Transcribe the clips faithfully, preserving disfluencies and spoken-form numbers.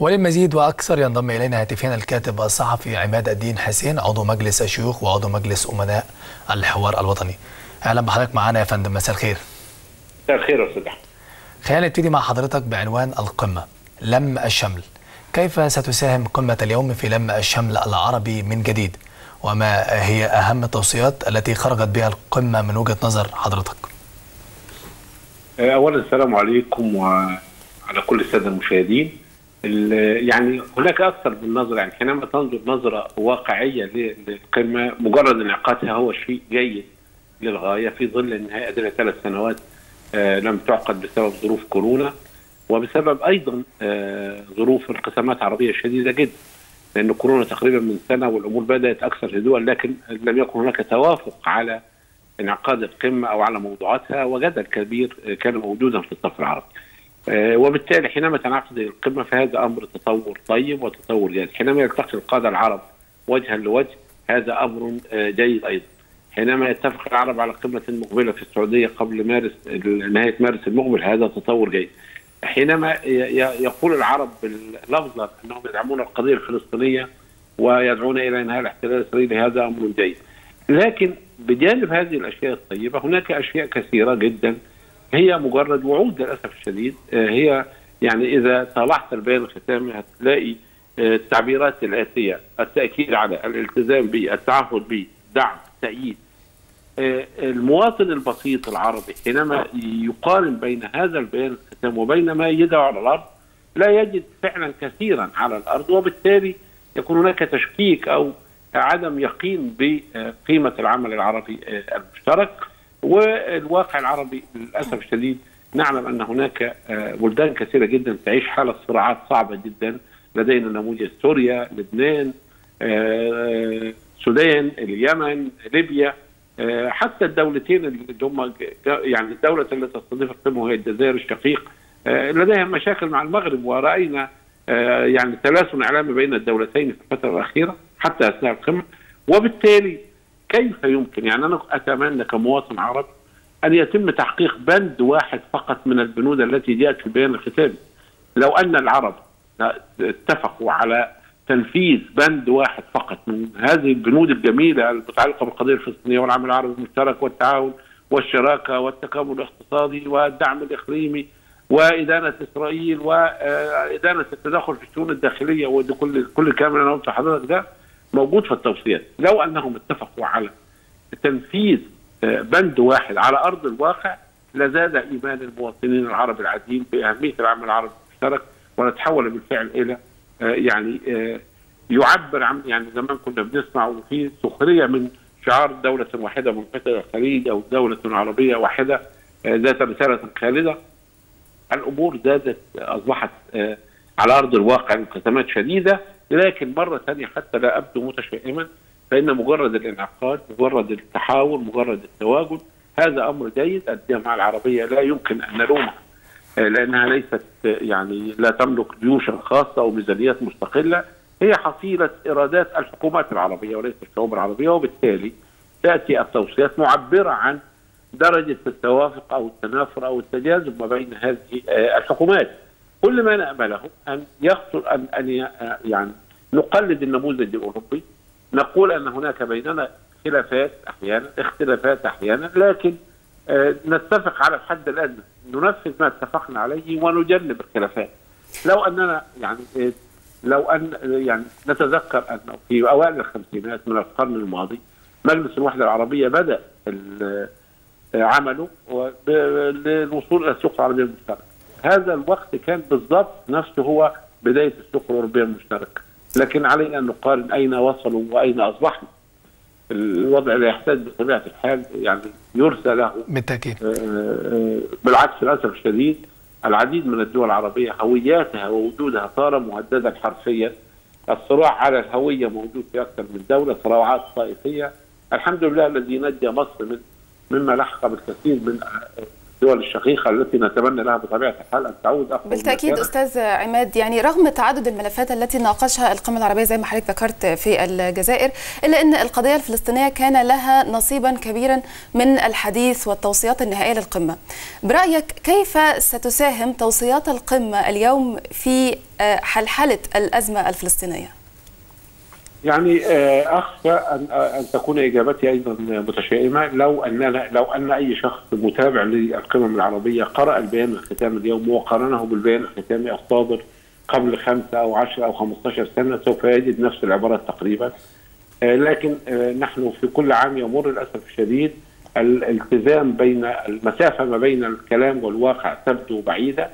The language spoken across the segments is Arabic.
وللمزيد وأكثر ينضم إلينا هاتفيا الكاتب الصحفي عماد الدين حسين، عضو مجلس الشيوخ وعضو مجلس أمناء الحوار الوطني. أهلا بحضرتك معانا يا فندم، مساء الخير. مساء الخير يا أستاذ أحمد. خلينا نبتدي مع حضرتك بعنوان القمة لم الشمل، كيف ستساهم قمة اليوم في لم الشمل العربي من جديد؟ وما هي أهم التوصيات التي خرجت بها القمة من وجهة نظر حضرتك؟ أولا السلام عليكم وعلى كل السادة المشاهدين. يعني هناك أكثر من نظرة، يعني حينما تنظر نظرة واقعية للقمة، مجرد انعقادها هو شيء جيد للغاية في ظل أنها أدنى ثلاث سنوات لم تعقد بسبب ظروف كورونا، وبسبب أيضا ظروف انقسامات عربية شديدة جدا، لأن كورونا تقريبا من سنة والأمور بدأت أكثر هدوءا، لكن لم يكن هناك توافق على انعقاد القمة أو على موضوعاتها، وجدل كبير كان موجودا في الصف العربي. وبالتالي حينما تنعقد القمة فهذا أمر تطور طيب وتطور جيد، حينما يلتقي القادة العرب وجها لوجه هذا أمر جيد أيضا، حينما يتفق العرب على قمة مقبلة في السعودية قبل مارس نهاية مارس المقبل هذا تطور جيد، حينما يقول العرب باللفظة أنهم يدعمون القضية الفلسطينية ويدعون إلى إنهاء الاحتلال الإسرائيلي هذا أمر جيد. لكن بجانب هذه الأشياء الطيبة هناك أشياء كثيرة جدا هي مجرد وعود للأسف الشديد، هي يعني إذا طالعت البيان الختامي هتلاقي التعبيرات الآتية: التأكيد على، الالتزام به، التعهد به، دعم، تأييد. المواطن البسيط العربي حينما يقارن بين هذا البيان الختامي وبين ما يجده على الأرض لا يجد فعلا كثيرا على الأرض، وبالتالي يكون هناك تشكيك أو عدم يقين بقيمة العمل العربي المشترك. والواقع العربي للأسف الشديد نعلم أن هناك بلدان كثيرة جدا تعيش حالة صراعات صعبة جدا، لدينا نموذج سوريا، لبنان، السودان، اليمن، ليبيا، حتى الدولتين اللي هم يعني الدولة التي تستضيف القمة وهي الجزائر الشقيق لديها مشاكل مع المغرب، ورأينا يعني تلاسل إعلامي بين الدولتين في الفترة الأخيرة حتى أثناء القمة. وبالتالي كيف يمكن، يعني أنا أتمنى كمواطن عربي أن يتم تحقيق بند واحد فقط من البنود التي جاءت في البيان الختامي. لو أن العرب اتفقوا على تنفيذ بند واحد فقط من هذه البنود الجميلة المتعلقة بالقضية الفلسطينية والعمل العربي المشترك والتعاون والشراكة والتكامل الاقتصادي والدعم الإقليمي وإدانة إسرائيل وإدانة التدخل في الشؤون الداخلية، وده كل كل الكلام اللي أنا قلته لحضرتك ده موجود في التوصيات. لو أنهم اتفقوا على تنفيذ بند واحد على أرض الواقع لزاد إيمان المواطنين العرب العاديين بأهمية العمل العربي المشترك، ونتحول بالفعل إلى يعني يعبر عن، يعني زمان كنا بنسمع وفي سخرية من شعار دولة واحدة منفتحة للخليج أو دولة عربية واحدة ذات رسالة خالدة. الأمور زادت، أصبحت على أرض الواقع انقسامات شديدة، لكن مرة ثانية حتى لا أبدو متشائما فإن مجرد الانعقاد، مجرد التحاور، مجرد التواجد هذا أمر جيد. الجامعة العربية لا يمكن أن نلومها لأنها ليست يعني لا تملك جيوشا خاصة أو ميزانيات مستقلة، هي حصيلة إرادات الحكومات العربية وليس الشعوب العربية، وبالتالي تأتي التوصيات معبرة عن درجة التوافق أو التنافر أو التجاذب ما بين هذه الحكومات. كل ما نأمله أن يخطر أن أن يعني نقلد النموذج الأوروبي، نقول أن هناك بيننا خلافات أحيانا، اختلافات أحيانا، لكن نتفق على الحد الأدنى، ننفذ ما اتفقنا عليه ونجنب الخلافات. لو أننا يعني لو أن يعني نتذكر أنه في أوائل الخمسينات من القرن الماضي مجلس الوحدة العربية بدأ عمله للوصول إلى السوق العربية المشتركة. هذا الوقت كان بالضبط نفسه هو بداية السوق الأوروبية المشترك، لكن علينا أن نقارن أين وصلوا وأين أصبحنا. الوضع لا يحتاج بطبيعة الحال يعني يرثى له بالتأكيد. بالعكس للأسف الشديد العديد من الدول العربية هوياتها ووجودها صار مهددا حرفيا، الصراع على الهوية موجود في أكثر من دولة، صراعات طائفية. الحمد لله الذي نجى مصر من مما لحق بالكثير من الدول الشقيقه التي نتمنى لها بطبيعه الحال ان تعود اقوى. بالتاكيد استاذ عماد، يعني رغم تعدد الملفات التي ناقشها القمه العربيه زي ما حضرتك ذكرت في الجزائر، الا ان القضيه الفلسطينيه كان لها نصيبا كبيرا من الحديث والتوصيات النهائيه للقمه. برايك كيف ستساهم توصيات القمه اليوم في حلحله الازمه الفلسطينيه؟ يعني اخشى ان ان تكون اجابتي ايضا متشائمه لو اننا لو ان اي شخص متابع للقمم العربيه قرأ البيان الختامي اليوم وقارنه بالبيان الختامي الصادر قبل خمسه او عشر او خمسة عشر سنه سوف يجد نفس العبارات تقريبا. لكن نحن في كل عام يمر للاسف الشديد الالتزام بين المسافه ما بين الكلام والواقع تبدو بعيده.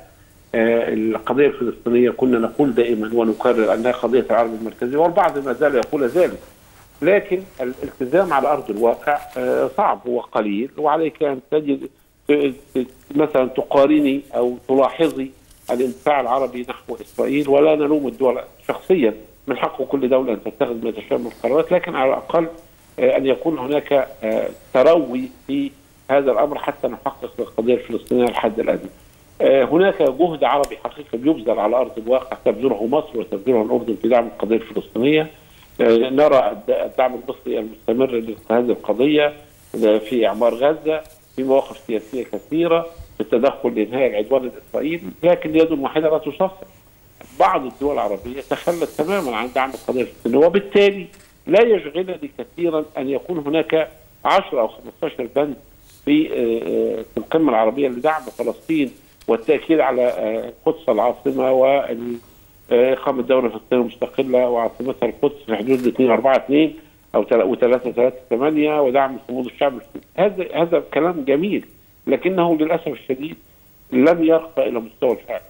القضية الفلسطينية كنا نقول دائما ونكرر أنها قضية العرب المركزي والبعض ما زال يقول ذلك، لكن الالتزام على أرض الواقع صعب وقليل. وعليك أن تجد مثلا تقارني أو تلاحظي الانتفاع العربي نحو إسرائيل، ولا نلوم الدول شخصيا، من حق كل دولة أن تتخذ ما تشاء من القرارات، لكن على الأقل أن يكون هناك تروي في هذا الأمر حتى نحقق القضية الفلسطينية الحد الأدنى. هناك جهد عربي حقيقي بيبذل على ارض الواقع، تبذله مصر وتبذله الاردن في دعم القضيه الفلسطينيه. نرى الدعم المصري المستمر لهذه القضيه في اعمار غزه، في مواقف سياسيه كثيره، في التدخل لانهاء العدوان الاسرائيلي، لكن يد واحده لا تصفق. بعض الدول العربيه تخلت تماما عن دعم القضيه الفلسطينيه، وبالتالي لا يشغلني كثيرا ان يكون هناك عشرة او خمسة عشر بند في القمه العربيه لدعم فلسطين والتأكيد على القدس العاصمة وإقامة دولة فلسطينية مستقلة وعاصمتها القدس في حدود اثنين أربعة اثنين أو ثلاثة ثلاثة ثمانية ودعم صمود الشعب الفلسطيني. هذا هذا كلام جميل، لكنه للأسف الشديد لم يرقى إلى مستوى الفعل.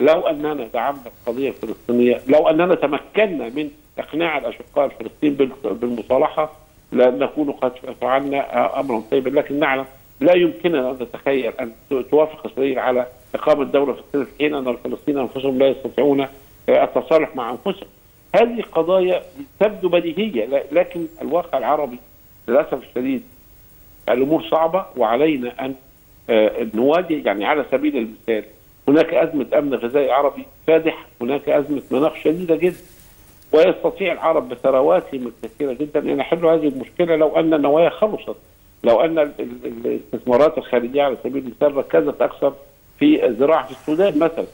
لو أننا دعمنا القضية الفلسطينية، لو أننا تمكنا من إقناع الأشقاء الفلسطينيين بالمصالحة لنكون قد فعلنا أمرا طيبا، لكن نعلم لا يمكننا أن نتخيل أن توافق إسرائيل على إقامة دولة فلسطينية في حين أن الفلسطينيين أنفسهم لا يستطيعون التصالح مع أنفسهم. هذه قضايا تبدو بديهية، لكن الواقع العربي للأسف الشديد الأمور صعبة، وعلينا أن نواجه. يعني على سبيل المثال هناك أزمة أمن غذائي عربي فادح، هناك أزمة مناخ شديدة جدا، ويستطيع العرب بثرواتهم الكثيرة جدا أن يحلوا هذه المشكلة لو أن النوايا خلصت، لو أن الاستثمارات الخارجية على سبيل المثال ركزت أكثر في الزراعه في السودان مثلا.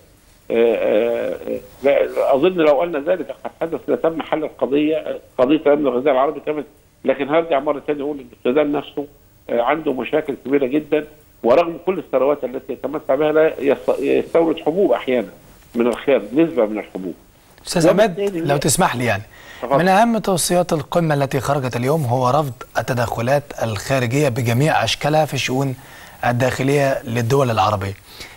اظن لو ان ذلك قد حدث لتم حل القضيه، قضيه الامن الغذائي العربي تمت. لكن هرجع مره ثانيه اقول ان السودان نفسه عنده مشاكل كبيره جدا، ورغم كل الثروات التي يتمتع بها لا يستورد حبوب احيانا من الخير، نسبه من الحبوب. استاذ عماد لو تسمح لي، يعني من اهم توصيات القمه التي خرجت اليوم هو رفض التدخلات الخارجيه بجميع اشكالها في الشؤون الداخليه للدول العربيه.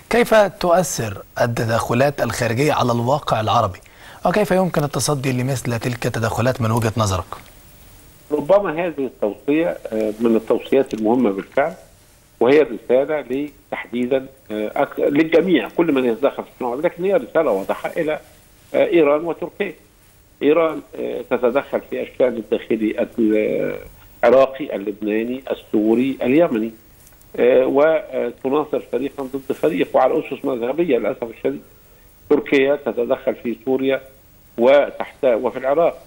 كيف تؤثر التدخلات الخارجية على الواقع العربي؟ وكيف يمكن التصدي لمثل تلك التدخلات من وجهة نظرك؟ ربما هذه التوصية من التوصيات المهمة بالفعل، وهي رسالة تحديدا للجميع، كل من يتدخل في الصناعة، لكن هي رسالة واضحة إلى إيران وتركيا. إيران تتدخل في الشأن الداخلي العراقي، اللبناني، السوري، اليمني، وتناصر فريقا ضد فريق وعلى اسس مذهبيه للاسف الشديد. تركيا تتدخل في سوريا وتحت وفي العراق،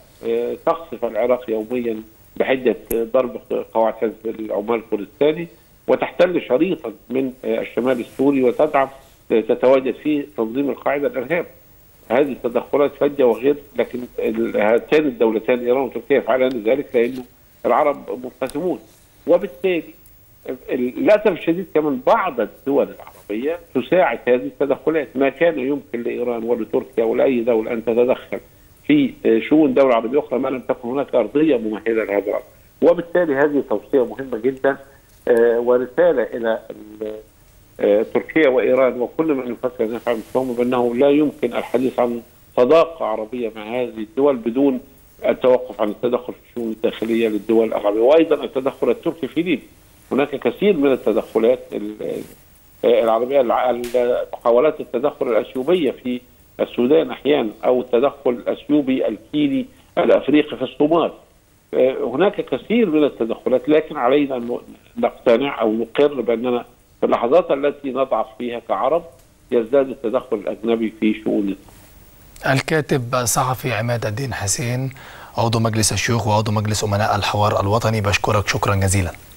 تقصف العراق يوميا بحده ضرب قواعد حزب العمال الكردستاني، وتحتل شريطا من الشمال السوري وتدعم تتواجد فيه تنظيم القاعده الارهاب. هذه التدخلات فجه وغير، لكن هاتان الدولتان ايران وتركيا يفعلان ذلك لانه العرب منقسمون. وبالتالي للاسف الشديد كمان بعض الدول العربيه تساعد هذه التدخلات. ما كان يمكن لايران ولتركيا ولاي دوله ان تتدخل في شؤون دوله عربيه اخرى ما لم تكن هناك ارضيه ممهده لهذا الامر. وبالتالي هذه توصيه مهمه جدا ورساله الى تركيا وايران وكل من يفكر ان يفعل مثلهم بانه لا يمكن الحديث عن صداقه عربيه مع هذه الدول بدون التوقف عن التدخل في الشؤون الداخليه للدول العربيه، وايضا التدخل التركي في ليبيا. هناك كثير من التدخلات العربيه، محاولات التدخل الاثيوبيه في السودان احيانا، او التدخل الاثيوبي الكيني الافريقي في الصومال. هناك كثير من التدخلات، لكن علينا ان نقتنع او نقر باننا في اللحظات التي نضعف فيها كعرب يزداد التدخل الأجنبي في شؤوننا. الكاتب صحفي عماد الدين حسين، عضو مجلس الشيوخ وعضو مجلس أمناء الحوار الوطني، بشكرك شكرا جزيلا.